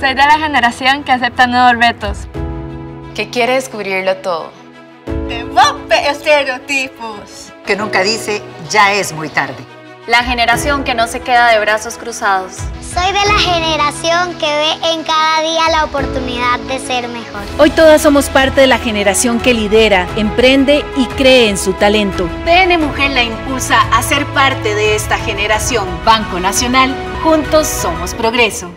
Soy de la generación que acepta nuevos retos. Que quiere descubrirlo todo. Que rompe estereotipos. Que nunca dice, ya es muy tarde. La generación que no se queda de brazos cruzados. Soy de la generación que ve en cada día la oportunidad de ser mejor. Hoy todas somos parte de la generación que lidera, emprende y cree en su talento. BN Mujer la impulsa a ser parte de esta generación. Banco Nacional, juntos somos progreso.